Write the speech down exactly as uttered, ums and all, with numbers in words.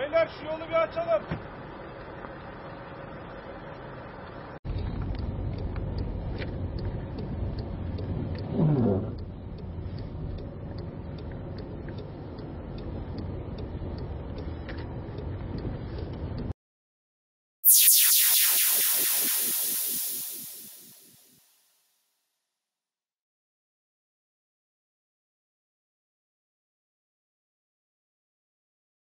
Beyler şu yolu bir açalım.